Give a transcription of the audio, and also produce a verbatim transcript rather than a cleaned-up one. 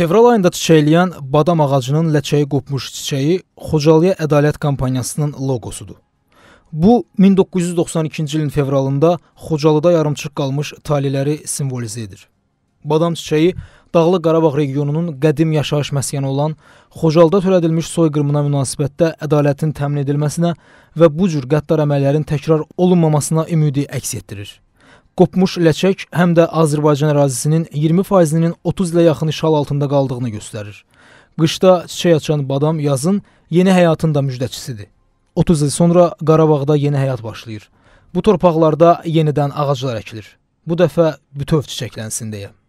Fevral ayında çiçekləyən badam ağacının ləçəyi qopmuş çiçəyi Xocalıya Adalet Kampanyasının logosudur. Bu, min doqquz yüz doxsan ikinci ilin fevralında Xocalıda yarımçıq qalmış taleləri simvolizə edir. Badam çiçəyi Dağlı Qarabağ regionunun qədim yaşayış məskanı olan Xocalıda törədilmiş soyqırımına münasibətdə ədalətin təmin edilməsinə və bu cür qəddar əməllərin təkrar olunmamasına ümidi əks etdirir. Qopmuş ləçək həm də Azərbaycan ərazisinin iyirmi faizinin otuz ilə yaxın işğal altında qaldığını göstərir. Qışda çiçək açan badam yazın yeni həyatın da müjdəçisidir. otuz il sonra Qarabağda yeni həyat başlayır. Bu torpaqlarda yenidən ağaclar əkilir. Bu dəfə bütöv çiçəklənsin deyə.